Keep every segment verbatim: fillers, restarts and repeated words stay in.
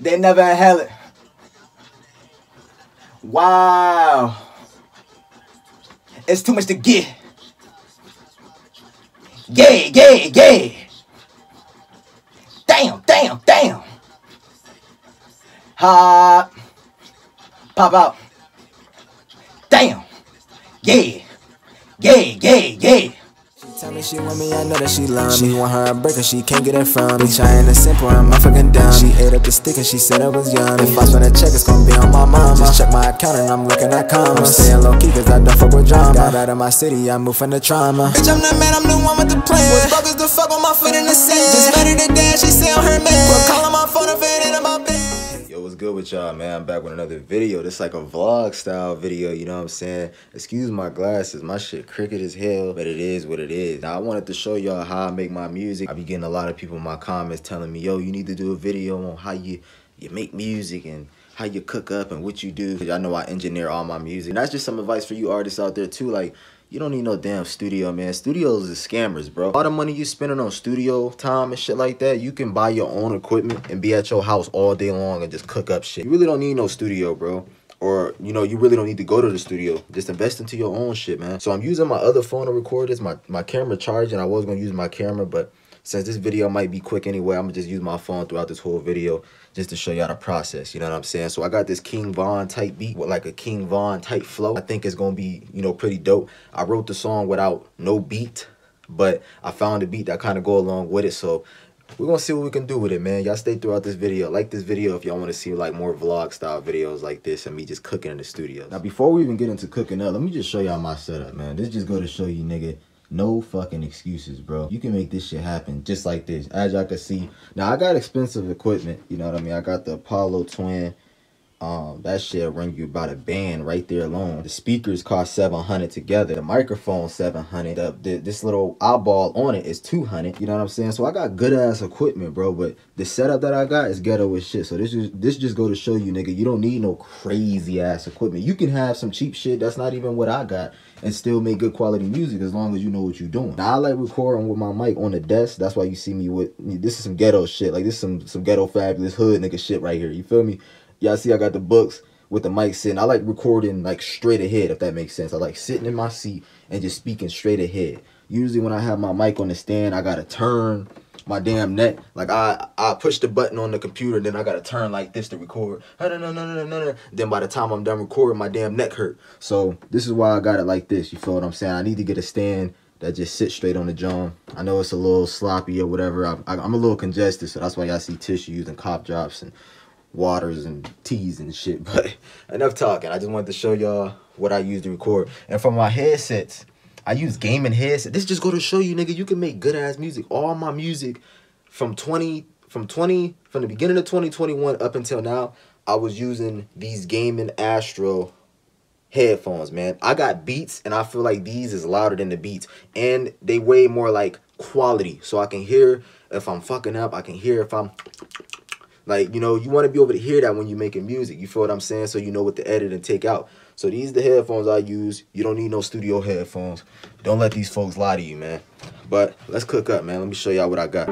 They never held it. Wow. It's too much to get. Yeah, yeah, yeah. Damn, damn, damn. Hop. Pop out. Damn. Yeah. Yeah, yeah, yeah. Tell me she want me, I know that she love me. She want her a break and she can't get it from me. Trying to simple, I'm a fucking dumb. She ate up the stick and she said I was young. If I spend a check, it's gonna be on my mama. Just check my account and I'm looking at commas. I'm staying low key cause I don't fuck with drama. Got out of my city, I moved from the trauma. Bitch, I'm not mad, I'm the one with the plan. What fuck is the fuck on my foot in the sand? Just let her to dad, she say on her man. But calling my phone if it ain't about bed. Yo, what's good with y'all, man? I'm back with another video. This like a vlog style video, you know what I'm saying? Excuse my glasses, my shit crooked as hell, but it is what it is. Now I wanted to show y'all how I make my music. I be getting a lot of people in my comments telling me, yo, you need to do a video on how you, you make music and how you cook up and what you do. Cause I know I engineer all my music. And that's just some advice for you artists out there too. Like, you don't need no damn studio, man. Studios is scammers, bro. All the money you spending on studio time and shit like that, you can buy your own equipment and be at your house all day long and just cook up shit. You really don't need no studio, bro. Or, you know, you really don't need to go to the studio. Just invest into your own shit, man. So I'm using my other phone to record this. My, my camera charged, and I was going to use my camera. But since this video might be quick anyway, I'm going to just use my phone throughout this whole video just to show y'all the process. You know what I'm saying? So I got this King Von type beat with like a King Von type flow. I think it's going to be, you know, pretty dope. I wrote the song without no beat, but I found a beat that kind of go along with it. So we're gonna see what we can do with it, man. Y'all stay throughout this video. Like this video if y'all want to see like more vlog style videos like this and me just cooking in the studio. Now before we even get into cooking up, let me just show y'all my setup, man. This just go to show you, nigga, no fucking excuses, bro. You can make this shit happen just like this. As y'all can see, now I got expensive equipment, you know what I mean? I got the Apollo Twin. Um, that shit run you about a band right there alone. The speakers cost seven hundred together. The microphone seven hundred. The, the, this little eyeball on it is two hundred. You know what I'm saying? So I got good ass equipment, bro. But the setup that I got is ghetto as shit. So this is this just go to show you, nigga, you don't need no crazy ass equipment. You can have some cheap shit that's not even what I got and still make good quality music as long as you know what you're doing. Now I like recording with my mic on the desk. That's why you see me with this is some ghetto shit. Like this is some some ghetto fabulous hood nigga shit right here. You feel me? Y'all see I got the books with the mic sitting. I like recording like straight ahead, if that makes sense. I like sitting in my seat and just speaking straight ahead. Usually when I have my mic on the stand, I got to turn my damn neck. Like I, I push the button on the computer, then I got to turn like this to record. Then by the time I'm done recording, my damn neck hurt. So this is why I got it like this. You feel what I'm saying? I need to get a stand that just sits straight on the drum. I know it's a little sloppy or whatever. I, I, I'm a little congested, so that's why y'all see tissues and cough drops and waters and teas and shit, but enough talking. I just wanted to show y'all what I use to record. And for my headsets, I use gaming headsets. This just go to show you, nigga, you can make good ass music. All my music from twenty, from twenty, from the beginning of twenty twenty-one up until now, I was using these gaming Astro headphones, man. I got Beats, and I feel like these is louder than the Beats, and they weigh more like quality. So I can hear if I'm fucking up. I can hear if I'm like, you know, you want to be able to hear that when you're making music. You feel what I'm saying? So you know what to edit and take out. So these the headphones I use. You don't need no studio headphones. Don't let these folks lie to you, man. But let's cook up, man. Let me show y'all what I got.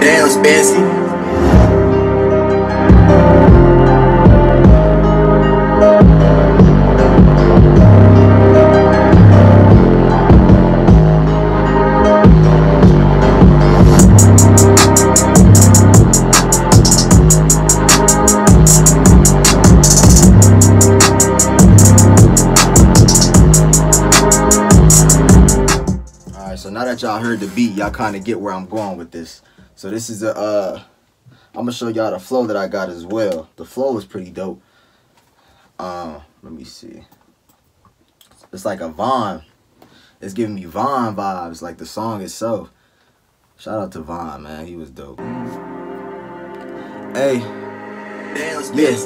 Damn, fancy. Y'all heard the beat, y'all kind of get where I'm going with this. So this is a uh I'm gonna show y'all the flow that I got as well. The flow is pretty dope. Um let me see, it's like a Von. It's giving me Von vibes, like the song itself. Shout out to Von, man, he was dope. Hey, yes,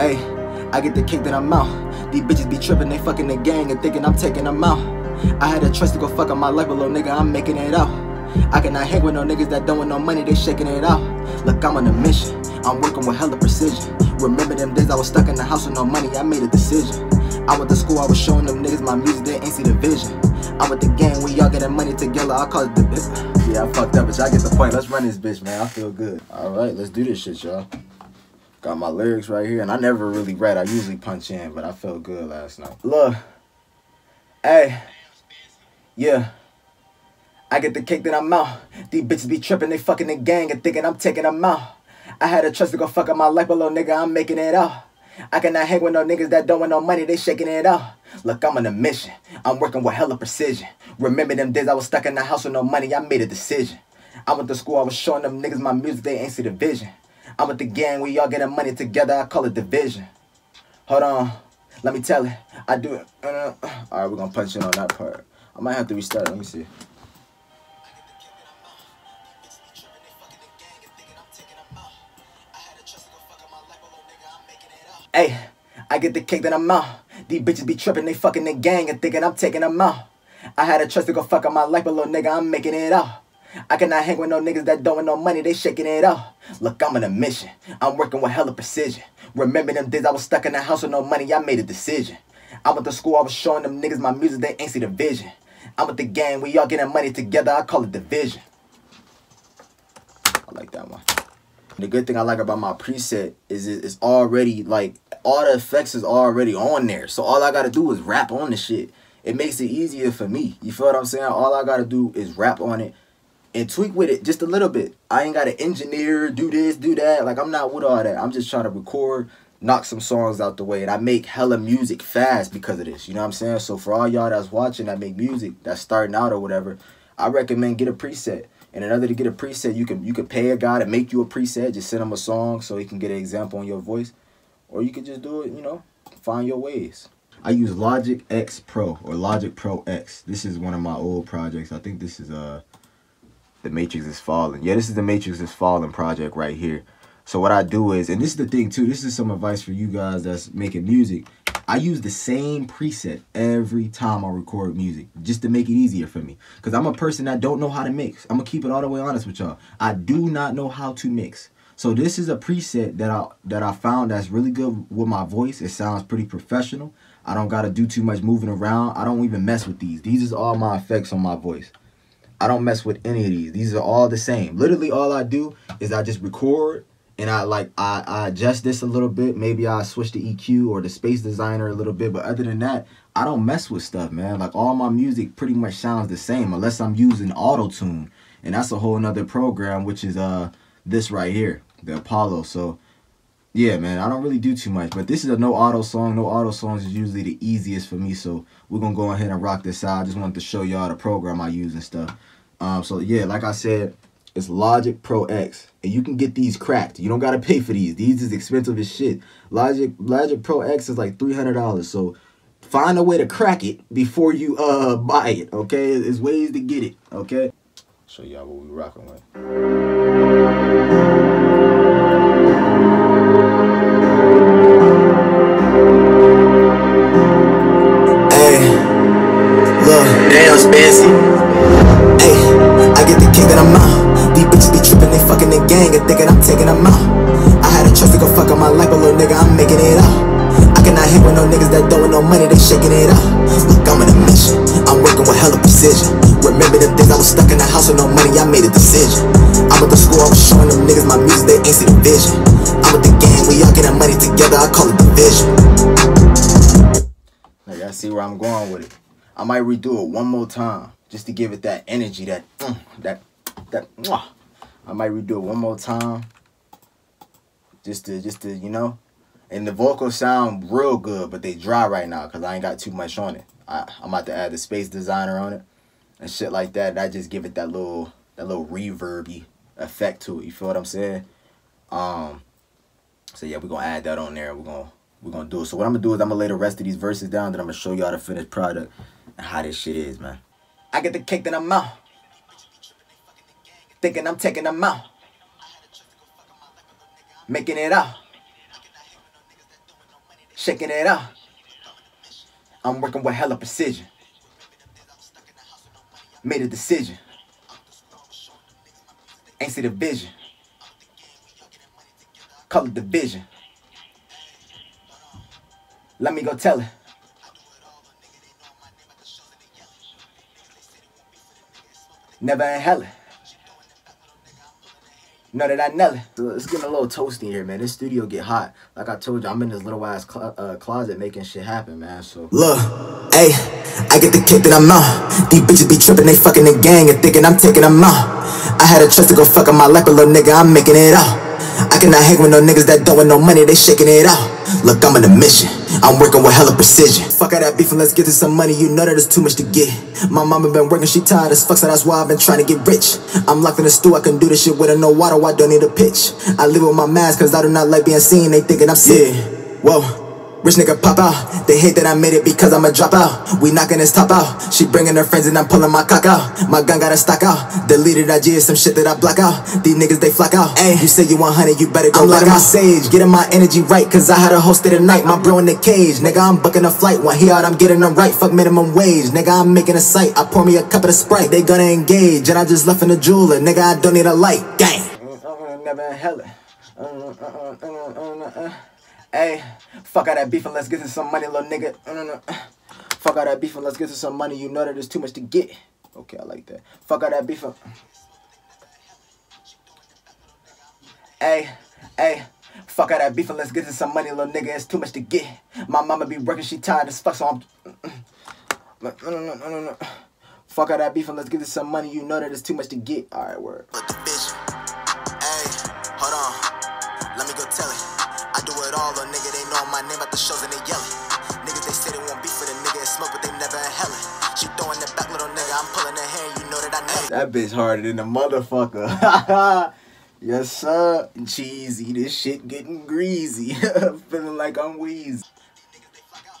hey, I get the kick that I'm out. These bitches be tripping, they fucking the gang and thinking I'm taking them out. I had a trust to go fuck up my life, but little nigga, I'm making it out. I cannot hang with no niggas that don't want no money, they shaking it out. Look, I'm on a mission, I'm working with hella precision. Remember them days I was stuck in the house with no money, I made a decision. I went to school, I was showing them niggas my music, they ain't see the vision. I'm with the gang, we all getting money together. I call it the bitch. Yeah, I fucked up, but y'all get the point. Let's run this bitch, man. I feel good. Alright, let's do this shit, y'all. Got my lyrics right here, and I never really read. I usually punch in, but I felt good last night. Look. Hey. Yeah. I get the cake, then I'm out. These bitches be tripping, they fucking the gang and thinking I'm taking them out. I had a trust to go fuck up my life, but little nigga, I'm making it out. I cannot hang with no niggas that don't want no money, they shaking it out. Look, I'm on a mission. I'm working with hella precision. Remember them days I was stuck in the house with no money, I made a decision. I went to school, I was showing them niggas my music, they ain't see the vision. I'm with the gang, we all getting money together, I call it division. Hold on, let me tell it. I do it. Alright, we're gonna punch in on that part. I might have to restart it, let me see. Hey, I get the cake, then I'm out. These bitches be tripping, they fucking the gang and thinking I'm taking them out. I had a trust to go fuck up my life, but little nigga, I'm making it out. I cannot hang with no niggas that don't want no money, they shaking it out. Look, I'm on a mission. I'm working with hella precision. Remember them days I was stuck in the house with no money, I made a decision. I went to school, I was showing them niggas my music, they ain't see the vision. I'm with the gang, we all getting money together, I call it division. I like that one. The good thing I like about my preset is it's already, like, all the effects is already on there. So all I gotta do is rap on the shit. It makes it easier for me. You feel what I'm saying? All I gotta do is rap on it and tweak with it just a little bit. I ain't gotta engineer, do this, do that. Like, I'm not with all that. I'm just trying to record, knock some songs out the way. And I make hella music fast because of this. You know what I'm saying? So for all y'all that's watching that make music, that's starting out or whatever, I recommend get a preset. And in order to get a preset, you can you can pay a guy to make you a preset. Just send him a song so he can get an example on your voice. Or you can just do it, you know, find your ways. I use Logic X Pro or Logic Pro X. This is one of my old projects. I think this is uh, The Matrix Is Falling. Yeah, this is The Matrix Is Falling project right here. So what I do is, and this is the thing too, this is some advice for you guys that's making music. I use the same preset every time I record music just to make it easier for me. Because I'm a person that don't know how to mix. I'm going to keep it all the way honest with y'all. I do not know how to mix. So this is a preset that I that I found that's really good with my voice. It sounds pretty professional. I don't got to do too much moving around. I don't even mess with these. These is all my effects on my voice. I don't mess with any of these. These are all the same. Literally all I do is I just record. And I like I, I adjust this a little bit. Maybe I switch the E Q or the Space Designer a little bit. But other than that, I don't mess with stuff, man. Like, all my music pretty much sounds the same unless I'm using auto-tune. And that's a whole nother program, which is uh this right here, the Apollo. So, yeah, man, I don't really do too much. But this is a no-auto song. No-auto songs is usually the easiest for me. So we're going to go ahead and rock this out. I just wanted to show y'all the program I use and stuff. Um, so, yeah, like I said, it's Logic Pro X. And you can get these cracked. You don't got to pay for these. These is expensive as shit. Logic Logic Pro X is like three hundred dollars. So find a way to crack it before you uh buy it, okay? There's ways to get it, okay? Show y'all what we rocking with. Shaking it up, look, I'm on a mission. I'm working with hella precision. Remember them days I was stuck in the house with no money, I made a decision. I went to school, I was showing them niggas my music, they ain't see the vision. I'm with the gang, we all getting money together, I call it division. Now y'all see where I'm going with it. I might redo it one more time, just to give it that energy, that, mm, that, that, mwah. I might redo it one more time, just to, just to, you know. And the vocals sound real good, but they dry right now because I ain't got too much on it. I, I'm about to add the Space Designer on it and shit like that. And I just give it that little that little reverb-y effect to it. You feel what I'm saying? Um, so yeah, we're gonna add that on there. We're gonna we're gonna do it. So what I'm gonna do is I'm gonna lay the rest of these verses down, then I'm gonna show y'all the finished product and how this shit is, man. I get the cake, then I'm out. Thinking I'm taking them out. Making it out. Shaking it up. I'm working with hella precision. Made a decision. Ain't see the vision. Call it division. Let me go tell it. Never in hell. No, that I know. It's getting a little toasty here, man. This studio get hot. Like I told you, I'm in this little ass cl uh, closet making shit happen, man. So look, hey, I get the kick that I'm on. These bitches be tripping, they fucking the gang and thinking I'm taking them out. I had a trust to go fuck up my life, but little nigga, I'm making it out. I cannot hang with no niggas that don't want no money, they shaking it out. Look, I'm in a mission. I'm working with hella precision. Fuck out that beef and let's get to some money. You know that it's too much to get. My mama been working, she tired as fuck, so that's why I've been trying to get rich. I'm locked in the stool, I can do this shit with no water, I don't need a pitch. I live with my mask, cause I do not like being seen, they thinking I'm sick. Yeah. Whoa. Rich nigga pop out. They hate that I made it because I'm a dropout. We knocking his top out. She bringing her friends and I'm pulling my cock out. My gun gotta stock out. Deleted I G is some shit that I block out. These niggas they flock out. Ayy, you say you one hundred, you better go. I'm like my sage, getting my energy right, cause I had a host of the night. My bro in the cage, nigga I'm booking a flight. When he out I'm getting them right. Fuck minimum wage, nigga I'm making a sight. I pour me a cup of the Sprite, they gonna engage. And I just left in the jeweler, nigga I don't need a light. Gang. Never in hella. uh, uh, uh, uh, uh, uh. Hey, fuck out that beef and let's get to some money, little nigga. No, no, no. Fuck out that beef and let's get to some money. You know that there's too much to get. Okay, I like that. Fuck out that beef and... Hey, hey. Fuck out that beef and let's get to some money, little nigga. It's too much to get. My mama be working, she tired as fuck, so I'm... No, no, no, no, no. Fuck out that beef and let's get to some money. You know that it's too much to get. All right, word. Look the bitch. Hey, hold on. Let me go tell it. I do it all, little nigga, they know my name at the shows and they yelling. Niggas, they say they won't beef for the nigga and smoke, but they never in hell. She throwing the back, little nigga, I'm pulling her hair, you know that I know. That bitch harder than the motherfucker. Yes, sir. Cheesy, this shit getting greasy. Feeling like I'm wheezy.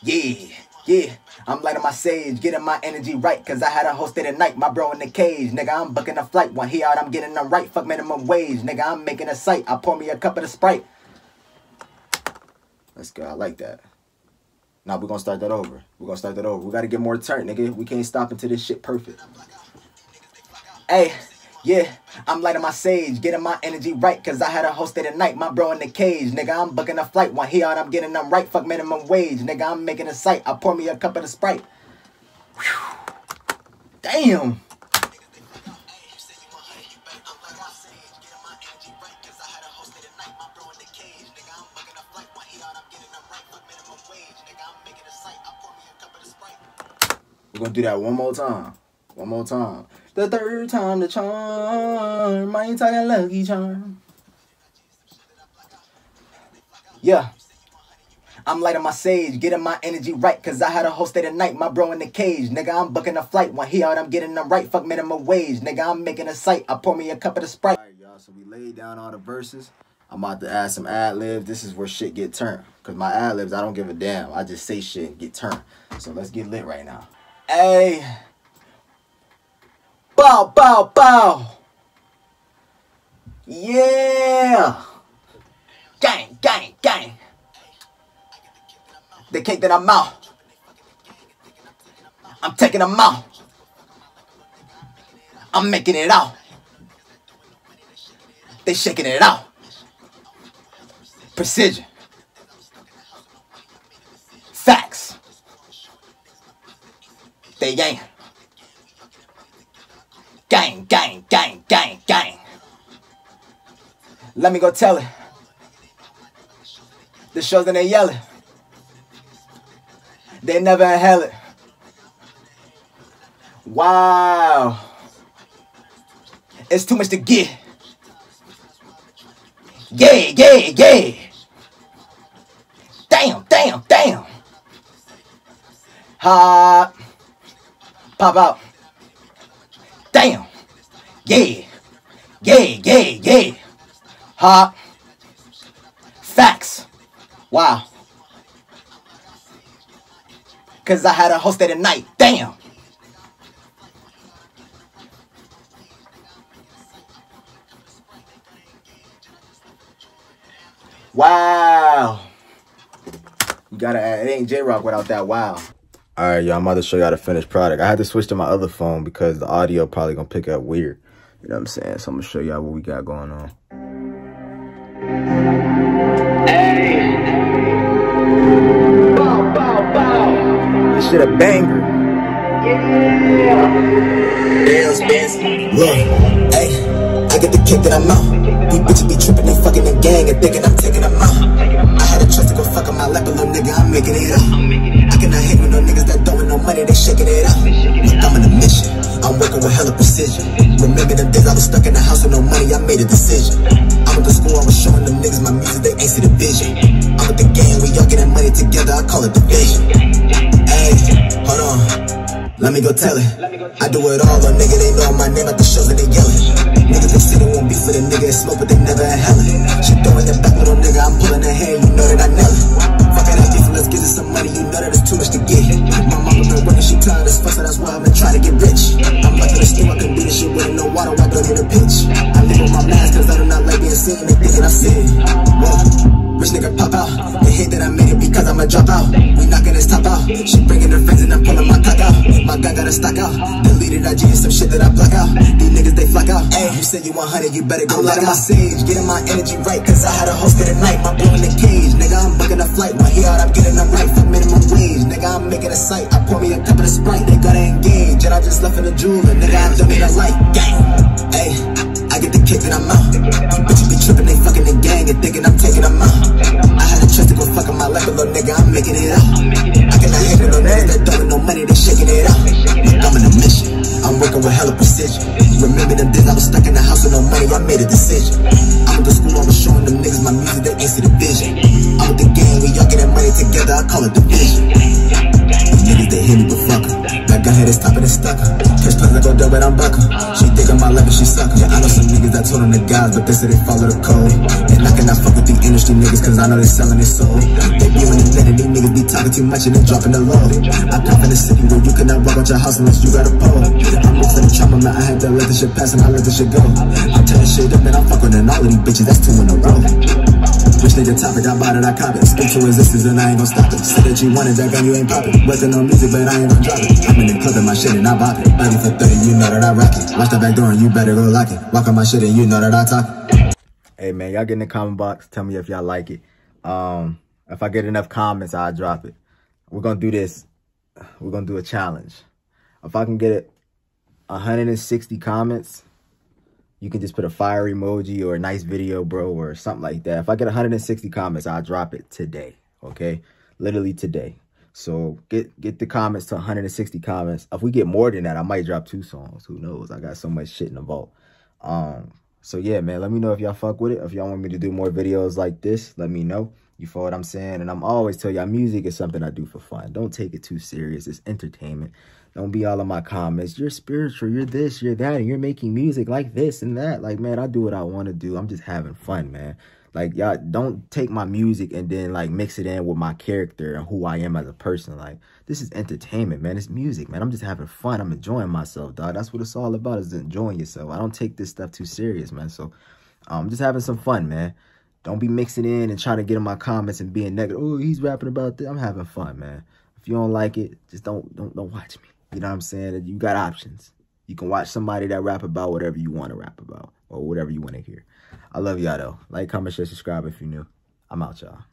Yeah, yeah. I'm lighting my sage, getting my energy right, cause I had a host at night, my bro in the cage, nigga, I'm booking a flight. When he out, I'm getting them right, fuck minimum wage, nigga, I'm making a sight. I pour me a cup of the Sprite. Let's go. I like that. Now we're gonna start that over. We're gonna start that over. We gotta get more turn, nigga. We can't stop until this shit perfect. Hey, yeah, I'm lighting my sage, getting my energy right, cause I had a host at night, my bro in the cage, nigga, I'm booking a flight. When he out, I'm getting them right, fuck minimum wage, nigga, I'm making a sight. I pour me a cup of the Sprite. Whew. Damn. We're gonna do that one more time. One more time. The third time the charm. My entire lucky charm. Yeah. I'm lighting my sage, getting my energy right, cause I had a host at night, my bro in the cage, nigga, I'm booking a flight. When he out, I'm getting them right, fuck minimum wage, nigga, I'm making a sight. I pour me a cup of the Sprite. Alright, y'all, so we laid down all the verses. I'm about to add some ad libs. This is where shit get turned. Cause my ad libs, I don't give a damn. I just say shit and get turned. So let's get lit right now. Hey, bow, bow, bow. Yeah. Gang, gang, gang. They can't that I'm out. I'm taking them out. I'm making it out. They shaking it out. Precision. Facts. They ain't. Gang, gang, gang, gang, gang. Let me go tell it. The shows and they yell it. They never in hell it. Wow. It's too much to get. Yeah, yeah, yeah. Damn, damn, damn. Hot. Pop out. Damn. Yeah. Yeah, yeah, yeah. Hop. Facts. Wow. Cause I had a host at night. Damn. Wow. You gotta add, it ain't J-Rock without that wow. Alright, y'all, I'm about to show you how to finish product. I had to switch to my other phone because the audio probably gonna pick up weird. You know what I'm saying? So I'm gonna show y'all what we got going on. Hey! Bow, bow, bow! This shit a banger. Bills, Benz, look, hey, I get the kick that I'm out. These bitches be tripping and fucking the gang and thinking I'm taking them out. I had a trust to go fuck on my lap, a little nigga, I'm making it up. I cannot hang with no niggas that don't want no money, they shaking it up. Look, I'm in a mission, I'm working with hella precision. Remember them days I was stuck in the house with no money, I made a decision. I went to school, I was showing them niggas my music, they ain't see the vision. I'm with the gang, we all getting money together, I call it division. Hey, hold on. Let me go tell it. I do it all, a nigga, they know my name at the shows and they yellin'. Niggas from city won't be for the nigga, it's smoke, but they never in hell it. She throwin' that back, little nigga, I'm pullin' her hair, you know that I nail it. Fuckin' out, let's get you some money, you know that it's too much to get. My mama been working, she tired as fuck, so that's why I've been trying to get rich. I'm lucky to steal, I can beat this shit with no water, I don't need a pitch. I live with my mask, cause I do not like being seen, they thinkin' I'm sitting. Whoa, rich nigga pop out, they hate that I made it because I'm a dropout. We knockin' this top out, she bringin' her friends and I'm pullin' my cock out. My guy gotta stock out. Deleted I G and some shit that I block out. These niggas they flock out. Hey, you said you one hundred, you better go. I'm letting my sage, getting my energy right, cause I had a host of the night. My boy in the cage, nigga, I'm booking a flight. When he out, I'm getting a right for minimum wage. Nigga, I'm making a sight. I pour me a cup of the Sprite, they gotta engage. And I just left in the jeweler, nigga, I don't need a light. Gang, hey, I get the kick and I'm out. These bitches be tripping, they fucking the gang and thinking I'm taking them out. I had a trust to go fuck on my life, little nigga, I'm making it out. I cannot hang with no niggas that don't have no money, they shaking it out. I'm in a mission, I'm working with hella precision. Remember them days I was stuck in the house with no money, I made a decision. I went to school, I was showing them niggas my music, they ain't see the vision. I'm with the gang, we all getting money together, I call it division. These niggas they hit me but fuck her. That gun hit his top and it's stuck her. Catch plans I go dumb but I'm buckin'. She think of my life and she sucker. Yeah, I know some niggas that told on the guys, but they said they follow the code. And I cannot fuck with the industry niggas, cause I know they selling their soul. They be on the net and these niggas be talking too much and they dropping the load. I pop in the city where you cannot walk out your house unless you got a pole. I'm off in the trauma, man, I had to let this shit pass and I let this shit go. I'm turning shit up and I'm fucking on all of these bitches, that's two in a row. Which nigga topic, I bought it, I cop it. Skip to resistance and I ain't gon' stop it. Said that you wanted that gun, you ain't poppin'. Wasn't no music, but I ain't gon' drop it. I'm in the club and my shit and I bop it. thirty for thirty, you know that I rock it. Watch that back door and you better go lock it. Walk on my shit and you know that I talk it. Hey man, y'all get in the comment box, tell me if y'all like it. Um, if I get enough comments, I'll drop it. We're gonna do this. We're gonna do a challenge. If I can get one hundred sixty comments, you can just put a fire emoji or a nice video, bro, or something like that. If I get one hundred sixty comments, I'll drop it today, okay? Literally today. So get get the comments to one hundred sixty comments. If we get more than that, I might drop two songs. Who knows? I got so much shit in the vault. Um, so, yeah, man, let me know if y'all fuck with it. If y'all want me to do more videos like this, let me know. You feel what I'm saying? And I'm always tell y'all, music is something I do for fun. Don't take it too serious. It's entertainment. Don't be all in my comments. You're spiritual. You're this, you're that, and you're making music like this and that. Like, man, I do what I want to do. I'm just having fun, man. Like, y'all don't take my music and then, like, mix it in with my character and who I am as a person. Like, this is entertainment, man. It's music, man. I'm just having fun. I'm enjoying myself, dog. That's what it's all about, is enjoying yourself. I don't take this stuff too serious, man. So I'm um, just having some fun, man. Don't be mixing in and trying to get in my comments and being negative. Oh, he's rapping about this. I'm having fun, man. If you don't like it, just don't don't don't watch me. You know what I'm saying? You got options. You can watch somebody that rap about whatever you want to rap about or whatever you want to hear. I love y'all, though. Like, comment, share, subscribe if you're new. I'm out, y'all.